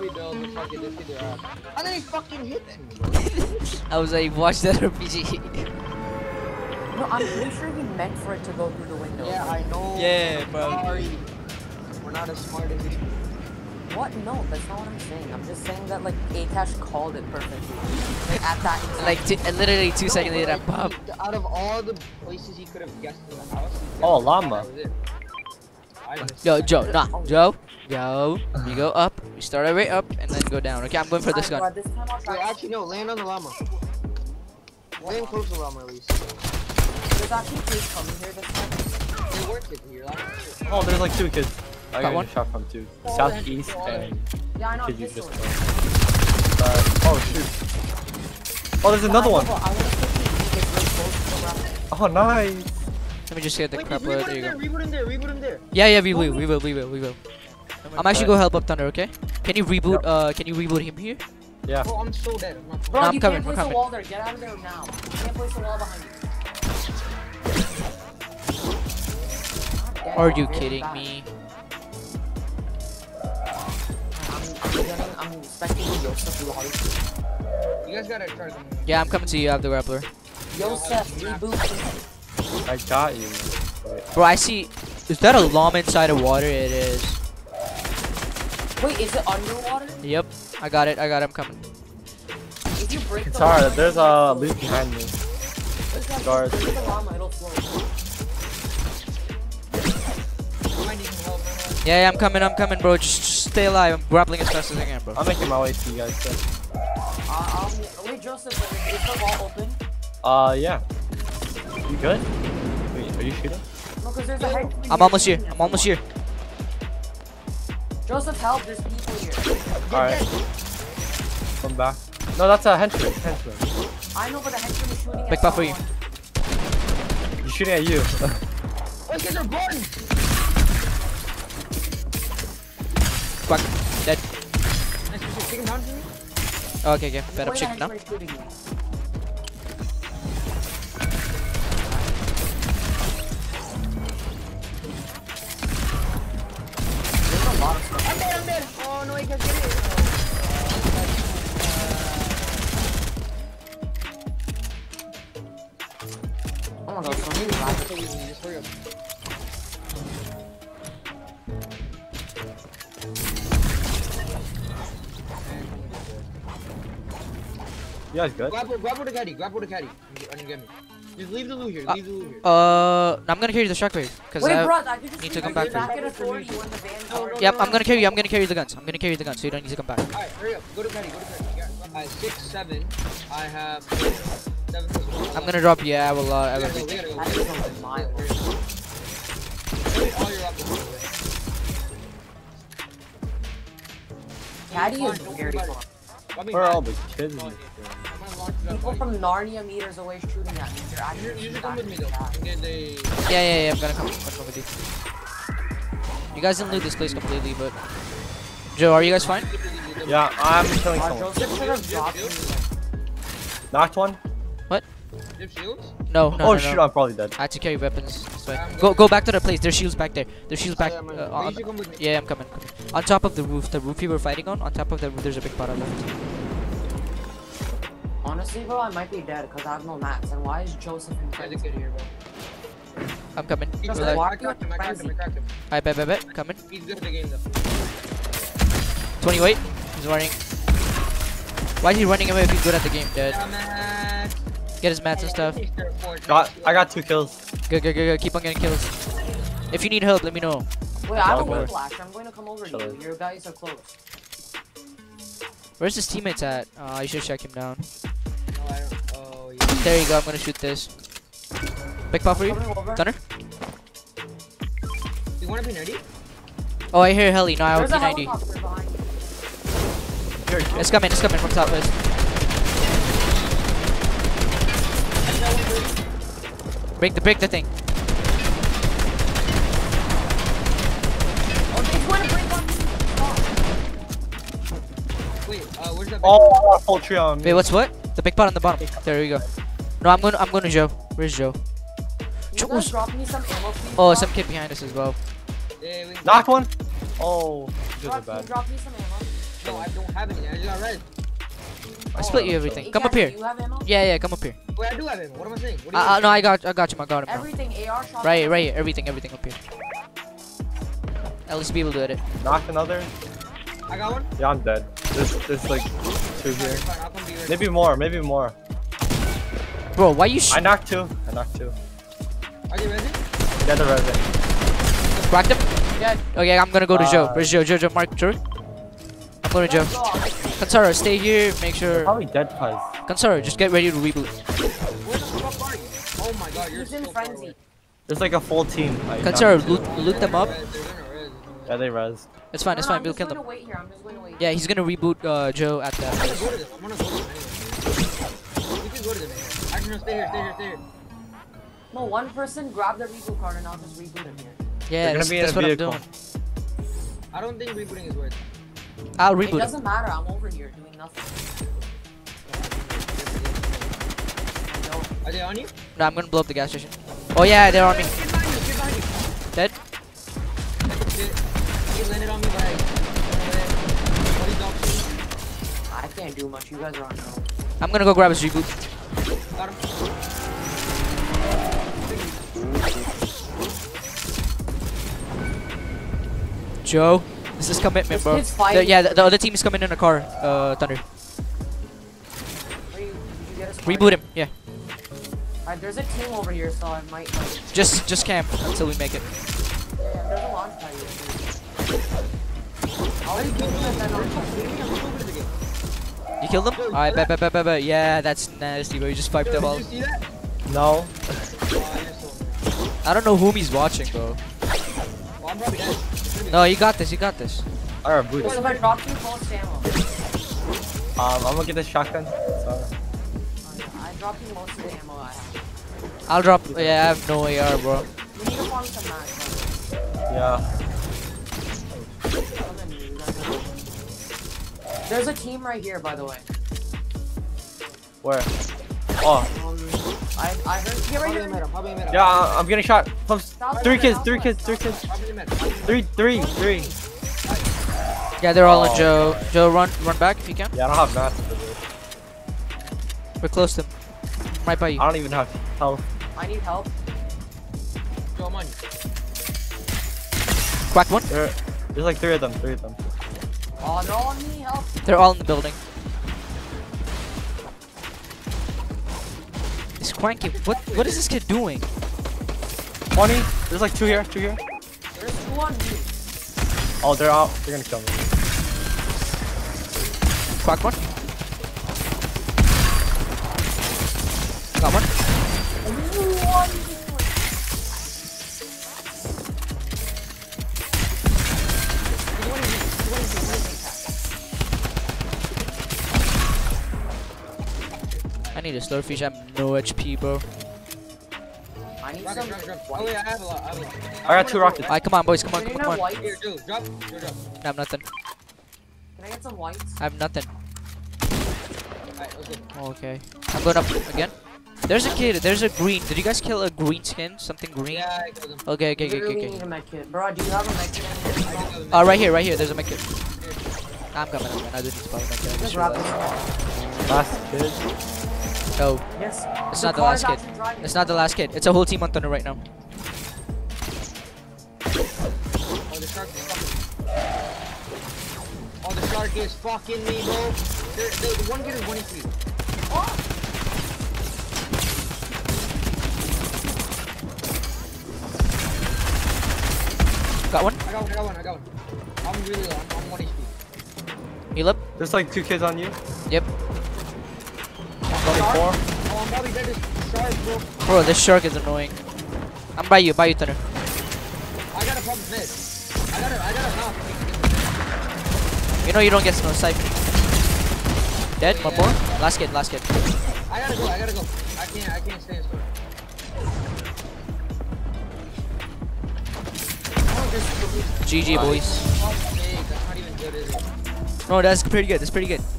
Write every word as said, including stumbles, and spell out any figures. We don't fucking this video up. And then he fucking hit him, bro. I was like, watch that R P G. No, I'm pretty sure he meant for it to go through the window. Yeah, I know. Yeah, bro. Sorry. We're not as smart as you. What? No, that's not what I'm saying. I'm just saying that, like, Aakaash called it perfectly. Like, at that exact Like, two, literally two no, seconds later, like, pop. Out of all the places he could have guessed in the house, oh, llama. Yo, Joe, nah. Oh. Joe, yo, we go up, we start our way up, and then go down. Okay, I'm going for this gun. Wait, actually, no, land on the llama. Land close to the llama, at least. There's actually kids coming here this time. They were kids here last year. Oh, there's like two kids. I got one shot from two. Oh, Southeast and yeah, I know you just uh, oh shoot. Oh, there's another one. Oh nice. Let me just get the crap out of there. There you go. Reboot him there, reboot him there. Yeah, yeah, we will, we will, we will, we will. Oh, I'm actually go help up Thunder, okay? Can you reboot? Yep. Uh, can you reboot him here? Yeah. Bro, I'm so dead. I'm not... Bro, no, I'm you coming. Can't place coming. A wall there. Get out of there now. You can't place a wall behind you. Are you kidding me? I'm expecting Yosef to lobby. You guys gotta try them. Yeah, I'm coming to you. I have the grappler. Yosef, reboot. I got you. Bro, I see. Is that a llama inside of water? It is. Wait, is it underwater? Yep. I got it. I got it. I'm coming. If you break the llama, there's a loot behind me. Guard. Break the llama, it'll float. Yeah, yeah, I'm coming. I'm coming, bro. Just. Stay alive, I'm grappling as fast as I can, bro. I'm making my way to you guys, so. Uh, um, wait, Joseph, is the wall open? Uh, yeah. You good? Wait, are you shooting? No, because there's a head. I'm almost here, I'm almost here. Joseph, help, there's people here. Alright. Come back. No, that's a henchman, henchman. I know, but the henchman is shooting at Big puff for you. He's shooting at you. Look, there's a gun! Fuck, dead. Okay, okay, better chicken now. I'm dead, I'm dead. Oh no, I can't get it. Oh my god, so many lives are using this for you. You guys good? Grab, grab what I got you, grab what I got you. I didn't get me. Just leave the loot here, leave uh, the loot here. Uh, I'm gonna carry the shockwave, because I, bro, I need to come back for you. forty, you no, no, yep, no, no, I'm gonna carry you, I'm gonna carry the guns. I'm gonna carry the guns, so you don't need to come back. Alright, hurry up, go to Gary, go to Gary. I have six, seven, I have seven. I'm gonna drop, yeah, I have a lot, I have everything. Go, I don't have mine. All your weapons. Caddy is very fun. Where are all the kids? People from Narnia meters away shooting at me. You're, you're come with me though. Yeah, yeah, yeah. I'm gonna come, come with you. You guys didn't loot this place completely, but Joe, are you guys fine? Yeah, I'm killing someone. Knocked one. What? No, no. Oh no, shoot, no. I'm probably dead. I had to carry weapons. So I... Go, go back to the place. There's shields back there. There's shields back. Uh, on... Yeah, I'm coming. On top of the roof, the roof we were fighting on. On top of the roof, there's a big bottle left. Honestly, bro, I might be dead because I have no max. And why is Joseph in front of me? I'm coming. He's like, I cracked him, I cracked him, I cracked him. I bet, bet, bet. Coming. He's good at the game though. twenty weight. He's running. Why is he running away if he's good at the game, dude? Get his mats and stuff. Got, I got two kills. Good, good, good, good. Keep on getting kills. If you need help, let me know. Wait, I have a whiplash. I'm going to come over to you. Your guys are close. Where's his teammates at? Oh, I should check him down. No, I don't. Oh, yeah. There you go. I'm gonna shoot this. Big pop for you, Thunder. You wanna be nerdy? Oh, I hear heli. No, I will be ninety. It's coming. It's coming from top list. Break the break the thing. Oh, Ultron. Wait, what's what? The big pot on the bottom. There we go. No, I'm going. I'm going to Joe. Where's Joe? Joe. Me some ammo, oh, some kid behind us as well. Yeah, we knocked one. Oh, drop, are bad. Drop me some ammo. No, I don't have any. I just got red. I split oh, you everything. Come up here. Do you have ammo? Yeah, yeah, come up here. Wait, I do have ammo. What am I saying? What do you uh, uh, no, I got, I got you. I got him. Everything, bro. A R shot. Right, here, right here. Everything, everything up here. At least be able to edit. Knocked another. I got one. Yeah, I'm dead. There's, there's like two here. Maybe more. Maybe more. Bro, why you? Sh I knocked two. I knocked two. Are you ready? Yeah, they're ready. Cracked him. Yeah. Okay, I'm gonna go to uh, Joe. Where's Joe? Joe, Joe, Mark, Joe. I'm going to Joe. Kansaro, stay here. Make sure. They're probably dead pies. Kansaro, just get ready to reboot. Where the fuck are you? Oh my God, you're He's in so frenzy. There's like a full team. Kansaro, loot, loot them up. Yeah, they res. It's fine, it's no, fine, we'll kill them. Yeah, he's gonna reboot uh, Joe at that. I'm gonna go to this. I'm gonna go to this. You can go to this. I can just stay here, stay here, stay here. No, one person grab the reboot card and I'll just reboot him here. Yeah, that's, be that's what vehicle. I'm doing. I don't think rebooting is worth it. I'll reboot. It doesn't him. matter, I'm over here doing nothing. No. Are they on you? No, I'm gonna blow up the gas station. Oh, yeah, they're on me. Get behind you, get behind you. Dead? He landed on me, but I... I can't do much, you guys are on your own. I'm gonna go grab his reboot. Got him. Joe, this is commitment, bro. The, yeah, the, the other team is coming in a car, uh, Thunder. You, you reboot him, yeah. Alright, there's a team over here, so I might... Like... Just, just camp until we make it. Yeah, there's a launch pad here. You killed them? Alright, bet, bet, bet, bet, bet. Yeah, that's nasty, bro. You just piped up all. No. I don't know whom he's watching, bro. No, you got this, you got this. Alright, boots. What if I drop you full ammo? Um, I'm gonna get this shotgun. I dropped you most of the ammo I have. I'll drop. Yeah, I have no A R, bro. We need to farm some max. Yeah. There's a team right here, by the way. Where? Oh. I, I heard. Yeah, right here. Middle, yeah, uh, I'm getting shot. Three kids, three kids, three kids. Three, three, three. Yeah, they're all oh. on Joe. Joe, run, run back if you can. Yeah, I don't have math. We're close to him. Right by you. I don't even have help. I need help. Joe, I'm on you. Cracked one. There, there's like three of them. Three of them. Oh, they're all on me, help. They're all in the building. This cranky, what what is this kid doing? twenty, there's like two here, two here. There's two on me. Oh, they're out, they're gonna kill me. Crack one. Got one. One. I need a slurfish, I have no H P, bro. I need some oh, yeah, I have a lot, I have a lot. I got two rockets. Alright, come on, boys, come on, come on, come on. Here, dude, drop, here, drop. I have nothing. Can I get some whites? I have nothing. Alright, okay. Okay. I'm going up again. There's a kid, there's a green. Did you guys kill a green skin? Something green? Yeah, I killed him. Okay, okay, okay, okay. okay. Med kit. Bro, do you have a med kit? Oh, uh, right here, right here, there's a med kit. I'm coming, I'm coming. I didn't spot a med kit. Just rockets. Last kid. No, yes. It's the not the last kid. It's not the last kid. It's a whole team on Thunder right now. Oh, the shark is fucking. Oh, the shark is fucking me, bro. They're, they're, the one kid is one H P. Oh! Got one? I got one. I got one. I got one. I'm really low. I'm, I'm one H P. Heal up. There's like two kids on you. Yep. Bro, this shark is annoying. I'm by you, by you, Thunder. I gotta pump this. I gotta, I gotta knock. You know you don't get no sight. Dead, yeah, one more. Yeah. Last kid, last kid. I gotta go, I gotta go. I can't, I can't stay in store. G G, boys. Oh, that's not even good, is it? No, that's pretty good, that's pretty good.